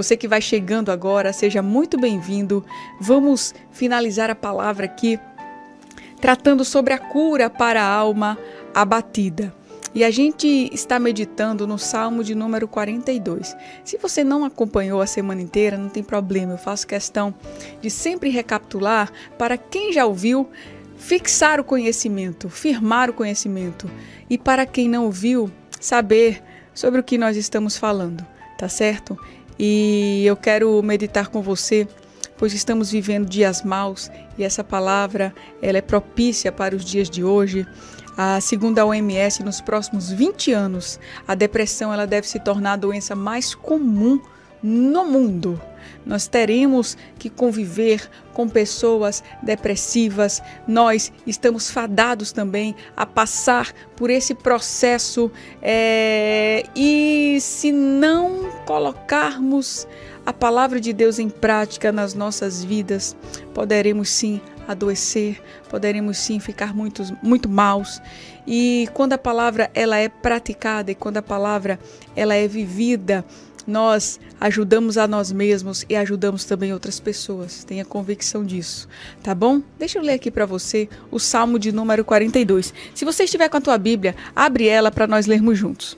Você que vai chegando agora, seja muito bem-vindo. Vamos finalizar a palavra aqui, tratando sobre a cura para a alma abatida. E a gente está meditando no Salmo de número 42. Se você não acompanhou a semana inteira, não tem problema. Eu faço questão de sempre recapitular para quem já ouviu, fixar o conhecimento, firmar o conhecimento. E para quem não ouviu, saber sobre o que nós estamos falando, tá certo? E eu quero meditar com você, pois estamos vivendo dias maus e essa palavra ela é propícia para os dias de hoje. Segundo a OMS, nos próximos 20 anos, a depressão ela deve se tornar a doença mais comum no mundo. Nós teremos que conviver com pessoas depressivas. Nós estamos fadados também a passar por esse processo e se não colocarmos a palavra de Deus em prática nas nossas vidas, poderemos sim adoecer, poderemos sim ficar muito maus. E quando a palavra ela é praticada e quando a palavra ela é vivida, nós ajudamos a nós mesmos e ajudamos também outras pessoas. Tenha convicção disso, tá bom? Deixa eu ler aqui para você o Salmo de número 42. Se você estiver com a tua Bíblia, abre ela para nós lermos juntos.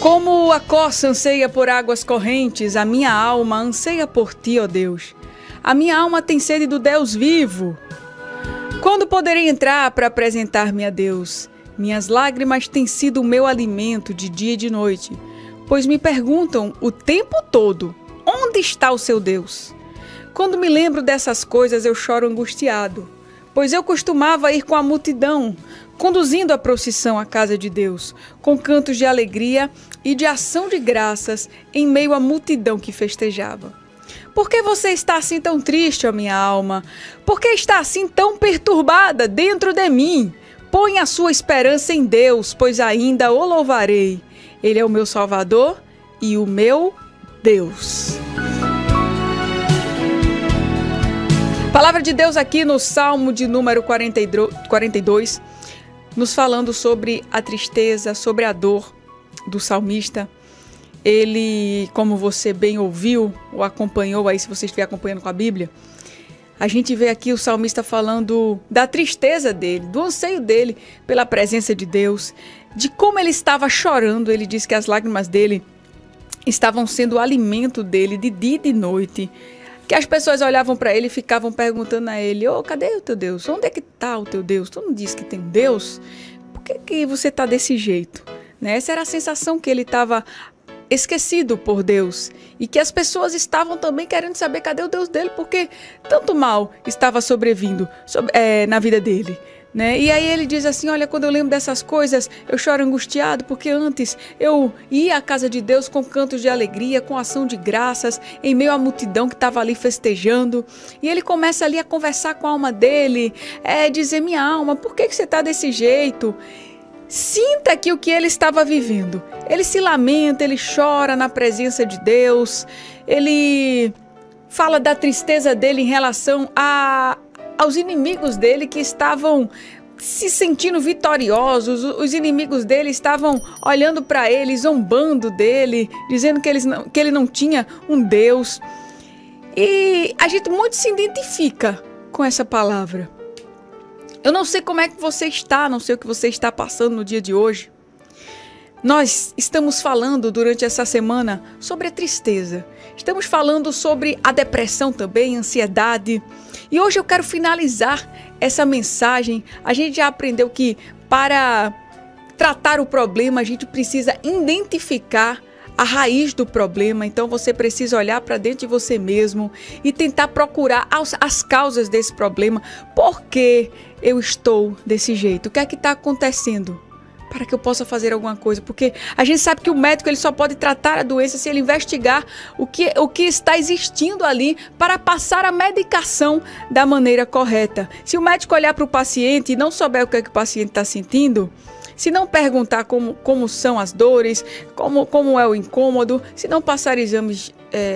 Como a corça anseia por águas correntes, a minha alma anseia por ti, ó Deus. A minha alma tem sede do Deus vivo. Quando poderei entrar para apresentar-me a Deus? Minhas lágrimas têm sido o meu alimento de dia e de noite, pois me perguntam o tempo todo, onde está o seu Deus? Quando me lembro dessas coisas, eu choro angustiado, pois eu costumava ir com a multidão, conduzindo a procissão à casa de Deus, com cantos de alegria e de ação de graças em meio à multidão que festejava. Por que você está assim tão triste, ó minha alma? Por que está assim tão perturbada dentro de mim? Põe a sua esperança em Deus, pois ainda o louvarei. Ele é o meu Salvador e o meu Deus. Palavra de Deus aqui no Salmo de número 42, nos falando sobre a tristeza, sobre a dor do salmista. Ele, como você bem ouviu ou acompanhou aí, se você estiver acompanhando com a Bíblia, a gente vê aqui o salmista falando da tristeza dele, do anseio dele pela presença de Deus, de como ele estava chorando. Ele diz que as lágrimas dele estavam sendo o alimento dele de dia e de noite, que as pessoas olhavam para ele e ficavam perguntando a ele: ô, cadê o teu Deus? Onde é que está o teu Deus? Tu não disse que tem um Deus? Por que que você está desse jeito? Né? Essa era a sensação, que ele estava esquecido por Deus e que as pessoas estavam também querendo saber cadê o Deus dele, porque tanto mal estava sobrevindo na vida dele. Né? E aí ele diz assim: olha, quando eu lembro dessas coisas, eu choro angustiado, porque antes eu ia à casa de Deus com cantos de alegria, com ação de graças, em meio à multidão que estava ali festejando. E ele começa ali a conversar com a alma dele, dizer: minha alma, por que que você está desse jeito? Sinta aqui o que ele estava vivendo. Ele se lamenta, ele chora na presença de Deus, ele fala da tristeza dele em relação aos inimigos dele que estavam se sentindo vitoriosos. Os inimigos dele estavam olhando para ele, zombando dele, dizendo que ele não tinha um Deus. E a gente muito se identifica com essa palavra. Eu não sei como é que você está, não sei o que você está passando no dia de hoje. Nós estamos falando durante essa semana sobre a tristeza. Estamos falando sobre a depressão também, ansiedade. E hoje eu quero finalizar essa mensagem. A gente já aprendeu que para tratar o problema, a gente precisa identificar a raiz do problema. Então você precisa olhar para dentro de você mesmo e tentar procurar as causas desse problema. Por que eu estou desse jeito? O que é que está acontecendo? para que eu possa fazer alguma coisa, porque a gente sabe que o médico ele só pode tratar a doença se ele investigar o que está existindo ali para passar a medicação da maneira correta. Se o médico olhar para o paciente e não souber o que é que o paciente está sentindo, se não perguntar como são as dores, como é o incômodo, se não passar exames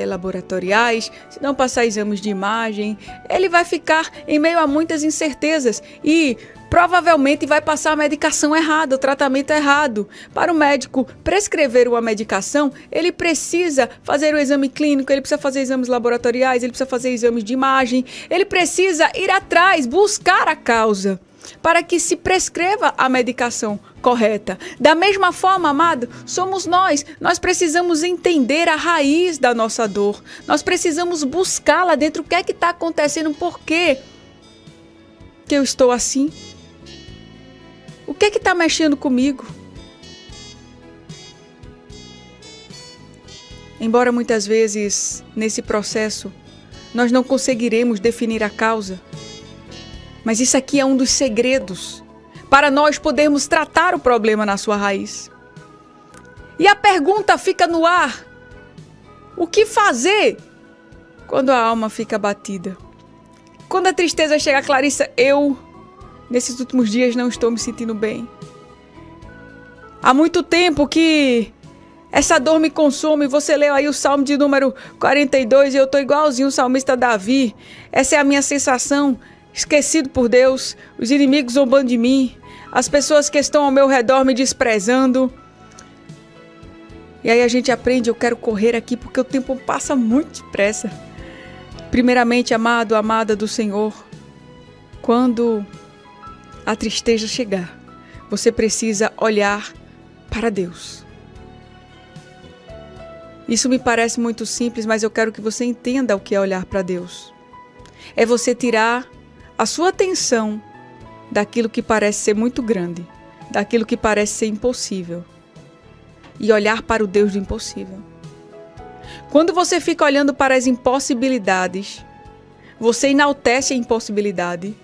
laboratoriais, se não passar exames de imagem, ele vai ficar em meio a muitas incertezas e provavelmente vai passar a medicação errada, o tratamento errado. Para o médico prescrever uma medicação, ele precisa fazer o exame clínico, ele precisa fazer exames laboratoriais, ele precisa fazer exames de imagem, ele precisa ir atrás, buscar a causa, para que se prescreva a medicação correta. Da mesma forma, amado, somos nós. Nós precisamos entender a raiz da nossa dor. Nós precisamos buscar lá dentro o que é que está acontecendo, por quê que eu estou assim? O que é que está mexendo comigo? Embora muitas vezes, nesse processo, nós não conseguiremos definir a causa, mas isso aqui é um dos segredos para nós podermos tratar o problema na sua raiz. E a pergunta fica no ar: o que fazer quando a alma fica abatida? Quando a tristeza chega, Clarissa, eu, nesses últimos dias, não estou me sentindo bem. Há muito tempo que essa dor me consome. Você leu aí o Salmo de número 42 e eu estou igualzinho o salmista Davi. Essa é a minha sensação. Esquecido por Deus, os inimigos zombando de mim, as pessoas que estão ao meu redor me desprezando. E aí a gente aprende, eu quero correr aqui porque o tempo passa muito depressa. Primeiramente, amado, amada do Senhor, quando a tristeza chegar, você precisa olhar para Deus. Isso me parece muito simples, mas eu quero que você entenda o que é olhar para Deus. É você tirar a sua atenção daquilo que parece ser muito grande, daquilo que parece ser impossível, e olhar para o Deus do impossível. Quando você fica olhando para as impossibilidades, você enaltece a impossibilidade,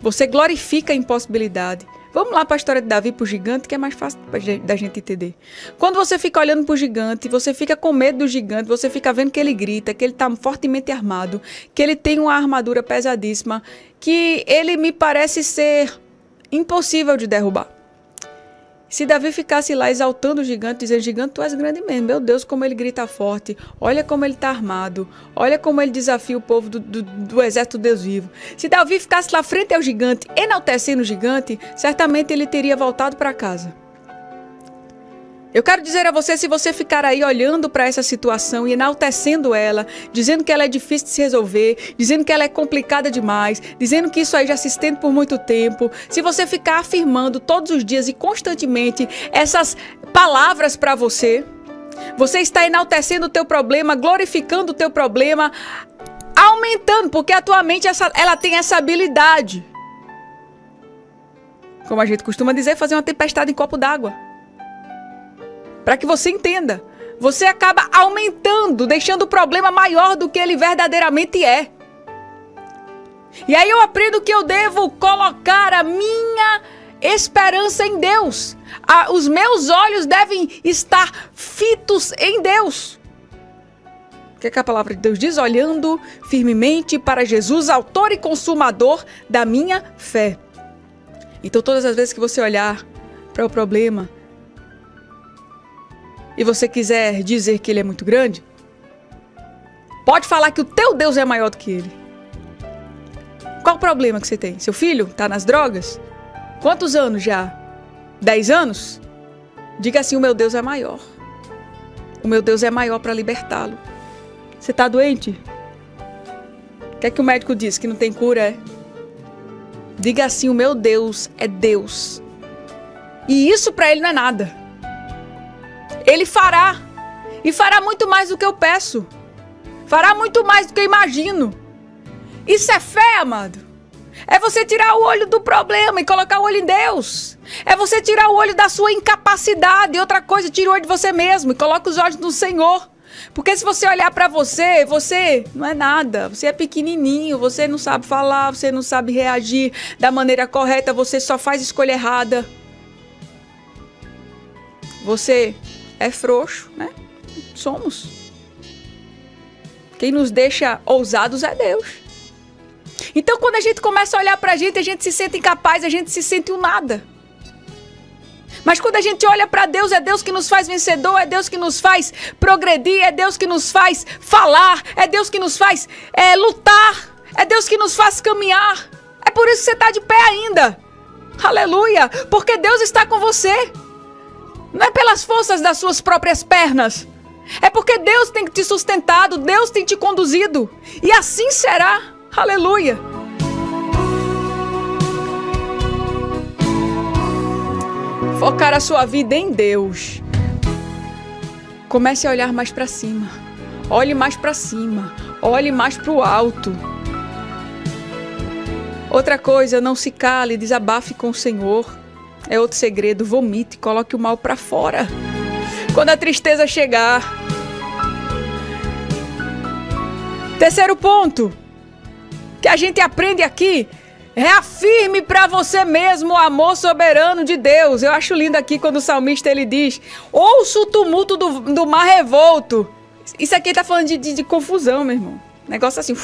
você glorifica a impossibilidade. Vamos lá para a história de Davi, para o gigante, que é mais fácil da gente entender. Quando você fica olhando para o gigante, você fica com medo do gigante, você fica vendo que ele grita, que ele está fortemente armado, que ele tem uma armadura pesadíssima, que ele me parece ser impossível de derrubar. Se Davi ficasse lá exaltando o gigante, dizendo: gigante, tu és grande mesmo, meu Deus, como ele grita forte, olha como ele está armado, olha como ele desafia o povo do exército do Deus vivo. Se Davi ficasse lá frente ao gigante, enaltecendo o gigante, certamente ele teria voltado para casa. Eu quero dizer a você, se você ficar aí olhando para essa situação e enaltecendo ela, dizendo que ela é difícil de se resolver, dizendo que ela é complicada demais, dizendo que isso aí já se estende por muito tempo, se você ficar afirmando todos os dias e constantemente essas palavras para você, você está enaltecendo o teu problema, glorificando o teu problema, aumentando, porque a tua mente ela tem essa habilidade. Como a gente costuma dizer, fazer uma tempestade em copo d'água. Para que você entenda, você acaba aumentando, deixando o problema maior do que ele verdadeiramente é. E aí eu aprendo que eu devo colocar a minha esperança em Deus. Os meus olhos devem estar fitos em Deus. O que é que a palavra de Deus diz? Olhando firmemente para Jesus, autor e consumador da minha fé. Então todas as vezes que você olhar para o problema e você quiser dizer que ele é muito grande, pode falar que o teu Deus é maior do que ele. Qual o problema que você tem? Seu filho está nas drogas? Quantos anos já? 10 anos? Diga assim: o meu Deus é maior. O meu Deus é maior para libertá-lo. Você está doente? O que é que o médico diz? Que não tem cura, é? Diga assim: o meu Deus é Deus. E isso para ele não é nada. Ele fará, e fará muito mais do que eu peço, fará muito mais do que eu imagino. Isso é fé, amado. É você tirar o olho do problema e colocar o olho em Deus. É você tirar o olho da sua incapacidade. E outra coisa, tira o olho de você mesmo e coloca os olhos no Senhor. Porque se você olhar para você, você não é nada, você é pequenininho, você não sabe falar, você não sabe reagir da maneira correta, você só faz escolha errada. Você é frouxo, né? Somos. Quem nos deixa ousados é Deus. Então, quando a gente começa a olhar pra gente, a gente se sente incapaz, a gente se sente um nada. Mas quando a gente olha para Deus, é Deus que nos faz vencedor, é Deus que nos faz progredir, é Deus que nos faz falar, é Deus que nos faz lutar, é Deus que nos faz caminhar. É por isso que você está de pé ainda. Aleluia! Porque Deus está com você. Não é pelas forças das suas próprias pernas. É porque Deus tem te sustentado, Deus tem te conduzido. E assim será. Aleluia! Focar a sua vida em Deus. Comece a olhar mais para cima. Olhe mais para cima. Olhe mais para o alto. Outra coisa, não se cale, desabafe com o Senhor. É outro segredo, vomite, coloque o mal para fora. Quando a tristeza chegar. Terceiro ponto que a gente aprende aqui. Reafirme para você mesmo o amor soberano de Deus. Eu acho lindo aqui quando o salmista ele diz: ouço o tumulto do mar revolto. Isso aqui tá falando de confusão, meu irmão. Negócio assim,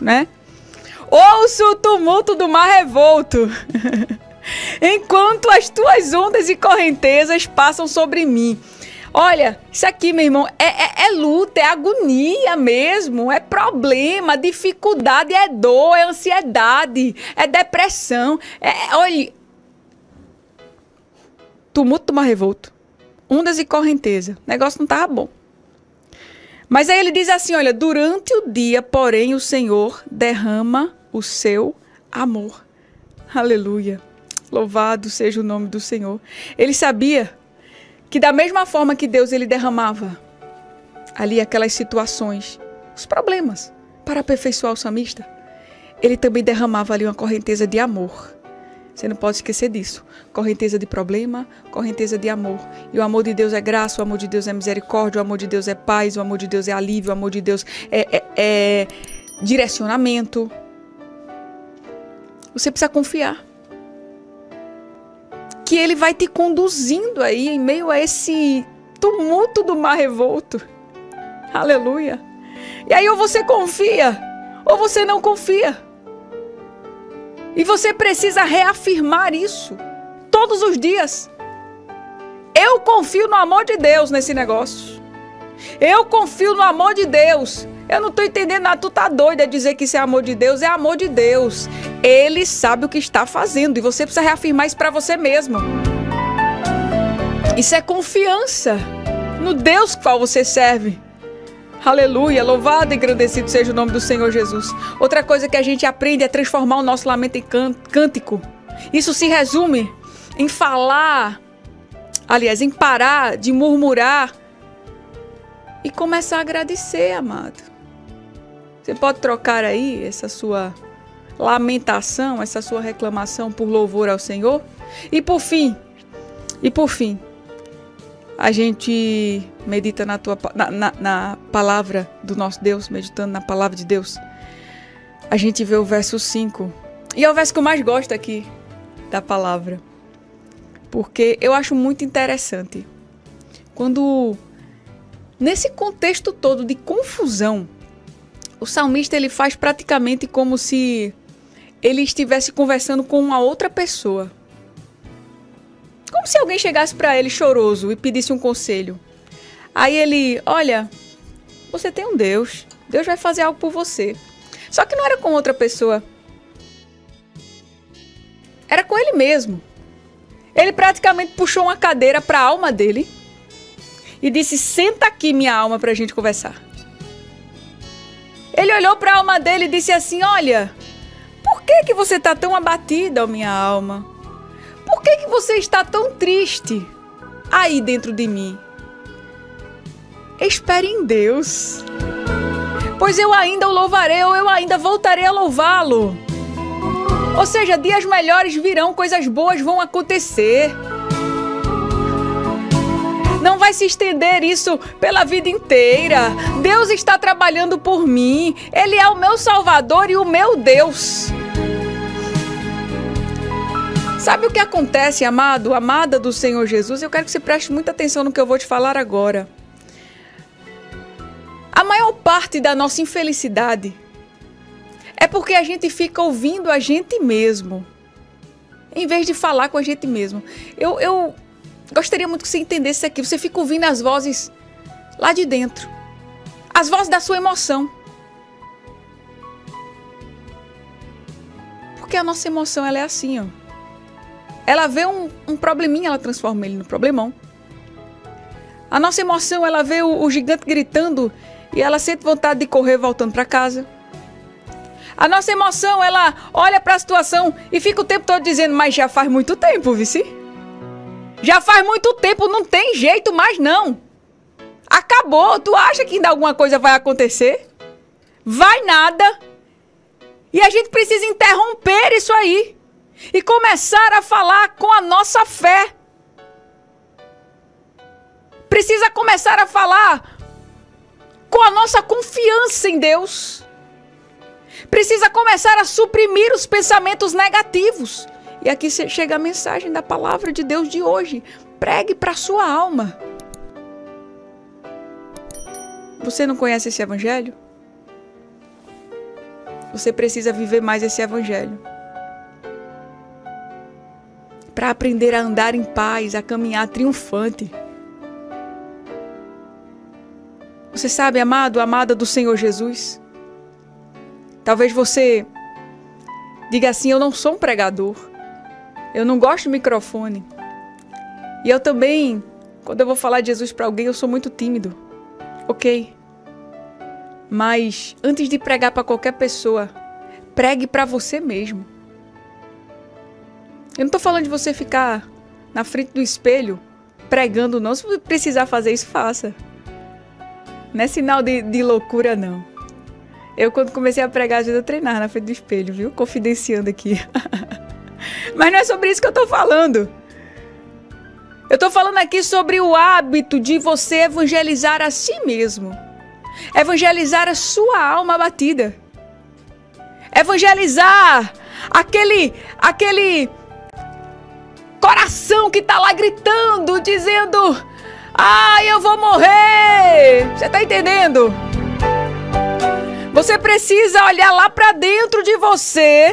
né? Ouço o tumulto do mar revolto. Enquanto as tuas ondas e correntezas passam sobre mim. Olha, isso aqui, meu irmão, é luta, é agonia mesmo, é problema, dificuldade, é dor, é ansiedade, é depressão. Olha, tumulto do mar revolto, ondas e correnteza, o negócio não estava bom. Mas aí ele diz assim, olha, durante o dia, porém, o Senhor derrama o seu amor. Aleluia, louvado seja o nome do Senhor. Ele sabia que da mesma forma que Deus ele derramava ali aquelas situações, os problemas, para aperfeiçoar o salmista, ele também derramava ali uma correnteza de amor. Você não pode esquecer disso. Correnteza de problema, correnteza de amor. E o amor de Deus é graça, o amor de Deus é misericórdia, o amor de Deus é paz, o amor de Deus é alívio, o amor de Deus é direcionamento. Você precisa confiar que ele vai te conduzindo aí em meio a esse tumulto do mar revolto. Aleluia. E aí ou você confia, ou você não confia. E você precisa reafirmar isso todos os dias. Eu confio no amor de Deus nesse negócio. Eu confio no amor de Deus. Eu não tô entendendo nada, tu tá doida de dizer que isso é amor de Deus. É amor de Deus. Ele sabe o que está fazendo e você precisa reafirmar isso para você mesmo. Isso é confiança no Deus qual você serve. Aleluia, louvado e engrandecido seja o nome do Senhor Jesus. Outra coisa que a gente aprende é transformar o nosso lamento em cântico. Isso se resume em falar, aliás, em parar de murmurar e começar a agradecer, amado. Você pode trocar aí essa sua lamentação, essa sua reclamação por louvor ao Senhor. E por fim, a gente medita na palavra do nosso Deus, meditando na palavra de Deus. A gente vê o verso 5. E é o verso que eu mais gosto aqui da palavra. Porque eu acho muito interessante. Quando, nesse contexto todo de confusão, o salmista ele faz praticamente como se ele estivesse conversando com uma outra pessoa. Como se alguém chegasse para ele choroso e pedisse um conselho. Aí ele, olha, você tem um Deus. Deus vai fazer algo por você. Só que não era com outra pessoa. Era com ele mesmo. Ele praticamente puxou uma cadeira para a alma dele. E disse, senta aqui minha alma para a gente conversar. Ele olhou para a alma dele e disse assim, olha, por que você está tão abatida, minha alma? Por que você está tão triste aí dentro de mim? Espere em Deus, pois eu ainda o louvarei, ou eu ainda voltarei a louvá-lo. Ou seja, dias melhores virão, coisas boas vão acontecer. Não vai se estender isso pela vida inteira. Deus está trabalhando por mim. Ele é o meu Salvador e o meu Deus. Sabe o que acontece, amado, amada do Senhor Jesus? Eu quero que você preste muita atenção no que eu vou te falar agora. A maior parte da nossa infelicidade é porque a gente fica ouvindo a gente mesmo, em vez de falar com a gente mesmo. Eu gostaria muito que você entendesse isso aqui. Você fica ouvindo as vozes lá de dentro, as vozes da sua emoção. Porque a nossa emoção, ela é assim, ó. Ela vê um probleminha, ela transforma ele no problemão. A nossa emoção, ela vê o gigante gritando e ela sente vontade de correr voltando para casa. A nossa emoção, ela olha para a situação e fica o tempo todo dizendo: mas já faz muito tempo, vice. Já faz muito tempo, não tem jeito mais não. Acabou, tu acha que ainda alguma coisa vai acontecer? Vai nada. E a gente precisa interromper isso aí e começar a falar com a nossa fé. Precisa começar a falar com a nossa confiança em Deus. Precisa começar a suprimir os pensamentos negativos. E aqui chega a mensagem da palavra de Deus de hoje. Pregue para a sua alma. Você não conhece esse evangelho? Você precisa viver mais esse evangelho, para aprender a andar em paz, a caminhar triunfante. Você sabe, amado, amada do Senhor Jesus? Talvez você diga assim: eu não sou um pregador, eu não gosto de microfone. E eu também, quando eu vou falar de Jesus para alguém, eu sou muito tímido. Ok. Mas antes de pregar para qualquer pessoa, pregue para você mesmo. Eu não estou falando de você ficar na frente do espelho pregando não. Se você precisar fazer isso, faça. Não é sinal de loucura, não. Eu, quando comecei a pregar, às vezes eu treinava na frente do espelho, viu? Confidenciando aqui. Mas não é sobre isso que eu estou falando. Eu estou falando aqui sobre o hábito de você evangelizar a si mesmo. Evangelizar a sua alma abatida. Evangelizar aquele coração que está lá gritando, dizendo: ai, eu vou morrer. Você está entendendo? Você precisa olhar lá para dentro de você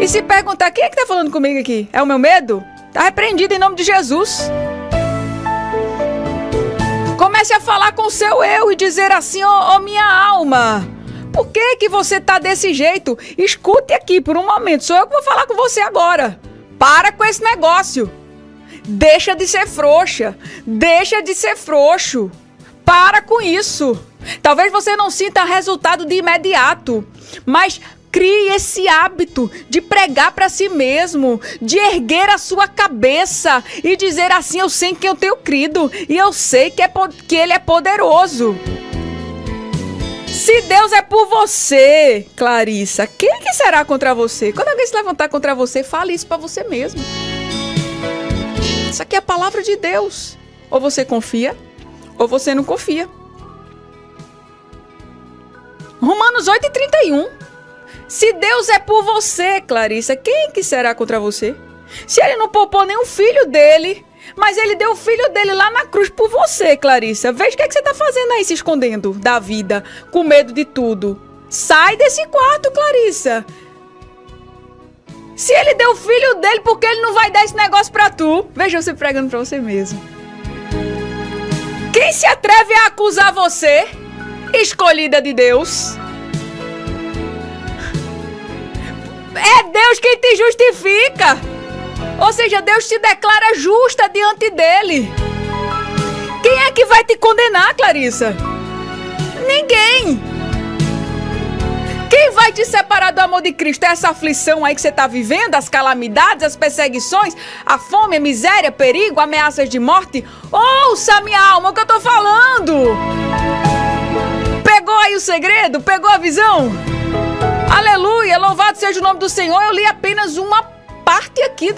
e se perguntar: quem é que está falando comigo aqui? É o meu medo? Está repreendido em nome de Jesus. Comece a falar com o seu eu e dizer assim: ó, minha alma, por que você está desse jeito? Escute aqui por um momento, sou eu que vou falar com você agora. Para com esse negócio. Deixa de ser frouxa. Deixa de ser frouxo. Para com isso. Talvez você não sinta resultado de imediato, mas crie esse hábito de pregar para si mesmo, de erguer a sua cabeça e dizer assim: eu sei que eu tenho crido e eu sei que Ele é poderoso. Se Deus é por você, Clarissa, quem que será contra você? Quando alguém se levantar contra você, fale isso para você mesmo. Isso aqui é a palavra de Deus. Ou você confia, ou você não confia. Romanos 8,31. Se Deus é por você, Clarissa, quem que será contra você? Se Ele não poupou nenhum filho dele, mas Ele deu o filho dele lá na cruz por você, Clarissa. Veja o que é que você está fazendo aí, se escondendo da vida, com medo de tudo. Sai desse quarto, Clarissa. Se Ele deu o filho dele, por que Ele não vai dar esse negócio pra tu? Veja você pregando pra você mesmo. Quem se atreve a acusar você, escolhida de Deus? É Deus quem te justifica. Ou seja, Deus te declara justa diante dele. Quem é que vai te condenar, Clarissa? Ninguém. Quem vai te separar do amor de Cristo? É essa aflição aí que você está vivendo, as calamidades, as perseguições, a fome, a miséria, perigo, ameaças de morte? Ouça, minha alma, o que eu estou falando. Pegou aí o segredo? Pegou a visão? Aleluia, louvado seja o nome do Senhor. Eu li apenas uma parte aqui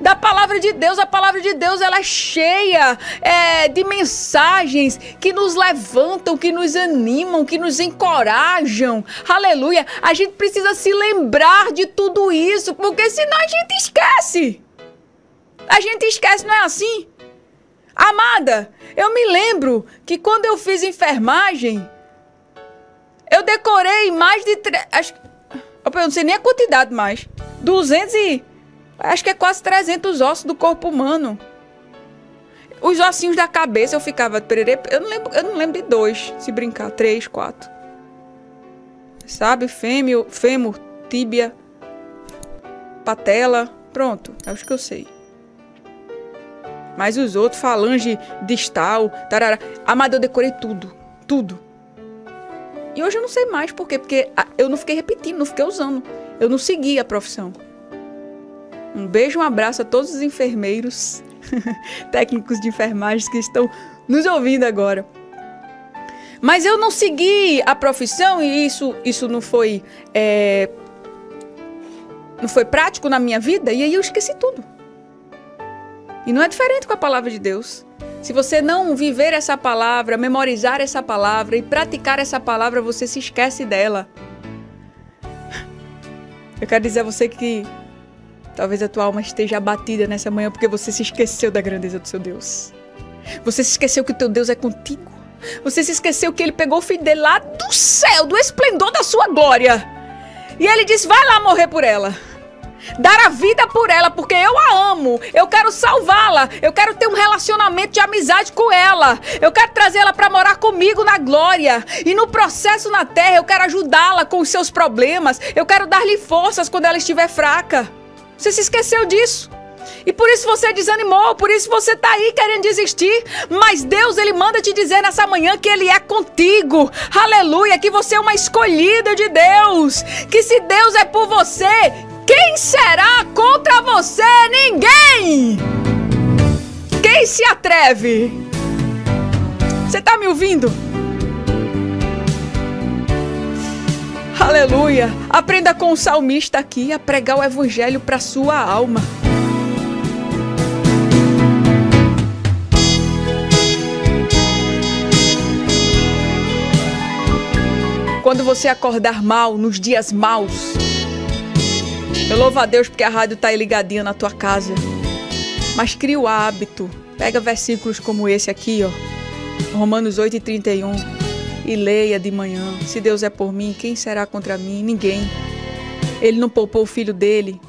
da palavra de Deus. A palavra de Deus, ela é cheia de mensagens que nos levantam, que nos animam, que nos encorajam. Aleluia! A gente precisa se lembrar de tudo isso, porque senão a gente esquece. A gente esquece, não é assim? Amada, eu me lembro que quando eu fiz enfermagem, eu decorei mais de... Eu não sei nem a quantidade mais. 200 e... Acho que é quase 300 ossos do corpo humano. Os ossinhos da cabeça eu ficava... Eu não lembro de 2, se brincar. 3, 4. Sabe? Fêmur, tíbia, patela. Pronto, acho que eu sei. Mas os outros, falange, distal, tarará. Amado, eu decorei tudo. Tudo. E hoje eu não sei mais por quê. Porque eu não fiquei repetindo, não fiquei usando. Eu não segui a profissão. Um beijo, um abraço a todos os enfermeiros, técnicos de enfermagem que estão nos ouvindo agora. Mas eu não segui a profissão e isso não foi... não foi prático na minha vida. E aí eu esqueci tudo. E não é diferente com a palavra de Deus. Se você não viver essa palavra, memorizar essa palavra e praticar essa palavra, você se esquece dela. Eu quero dizer a você que talvez a tua alma esteja abatida nessa manhã porque você se esqueceu da grandeza do seu Deus. Você se esqueceu que o teu Deus é contigo. Você se esqueceu que Ele pegou o filho dele lá do céu, do esplendor da sua glória. E Ele disse, vai lá morrer por ela. Dar a vida por ela, porque eu a amo. Eu quero salvá-la. Eu quero ter um relacionamento de amizade com ela. Eu quero trazer ela para morar comigo na glória. E no processo na terra, eu quero ajudá-la com os seus problemas. Eu quero dar-lhe forças quando ela estiver fraca. Você se esqueceu disso. E por isso você desanimou, por isso você está aí querendo desistir. Mas Deus, Ele manda te dizer nessa manhã que Ele é contigo. Aleluia, que você é uma escolhida de Deus. Que se Deus é por você... Quem será contra você? Ninguém! Quem se atreve? Você tá me ouvindo? Aleluia! Aprenda com o salmista aqui a pregar o evangelho para sua alma. Quando você acordar mal, nos dias maus, eu louvo a Deus porque a rádio tá aí ligadinha na tua casa. Mas cria o hábito. Pega versículos como esse aqui, ó. Romanos 8,31. E leia de manhã. Se Deus é por mim, quem será contra mim? Ninguém. Ele não poupou o filho dele.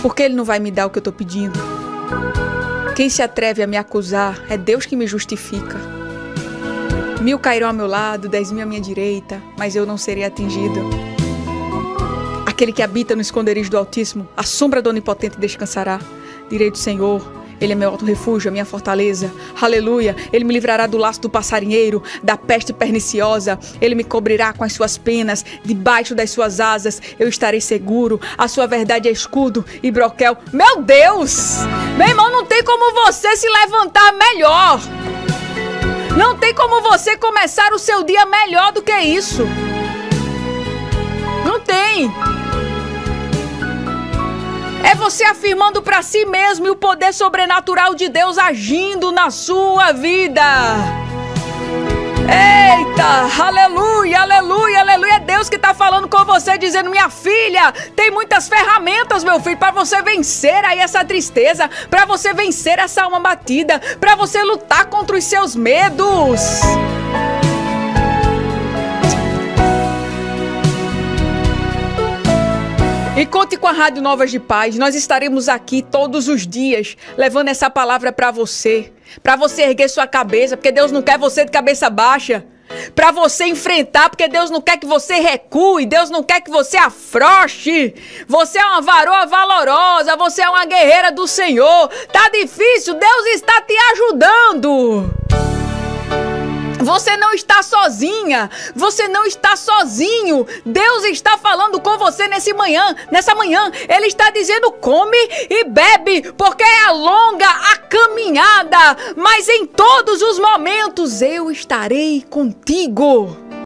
Por que Ele não vai me dar o que eu tô pedindo? Quem se atreve a me acusar? É Deus que me justifica. 1000 cairão ao meu lado, 10.000 à minha direita, mas eu não serei atingido. Aquele que habita no esconderijo do Altíssimo, a sombra do Onipotente descansará. Direi do Senhor, Ele é meu alto refúgio, a minha fortaleza. Aleluia, Ele me livrará do laço do passarinheiro, da peste perniciosa. Ele me cobrirá com as suas penas, debaixo das suas asas eu estarei seguro. A sua verdade é escudo e broquel. Meu Deus! Meu irmão, não tem como você se levantar melhor. Não tem como você começar o seu dia melhor do que isso. Não tem. É você afirmando para si mesmo e o poder sobrenatural de Deus agindo na sua vida. Eita, aleluia, aleluia, aleluia. É Deus que está falando com você, dizendo, minha filha, tem muitas ferramentas, meu filho, para você vencer aí essa tristeza, para você vencer essa alma batida, para você lutar contra os seus medos. E conte com a Rádio Novas de Paz, nós estaremos aqui todos os dias, levando essa palavra para você erguer sua cabeça, porque Deus não quer você de cabeça baixa, para você enfrentar, porque Deus não quer que você recue, Deus não quer que você afrouxe, você é uma varoa valorosa, você é uma guerreira do Senhor, tá difícil, Deus está te ajudando. Você não está sozinha, você não está sozinho. Deus está falando com você nessa manhã. Ele está dizendo, come e bebe, porque é longa a caminhada, mas em todos os momentos eu estarei contigo.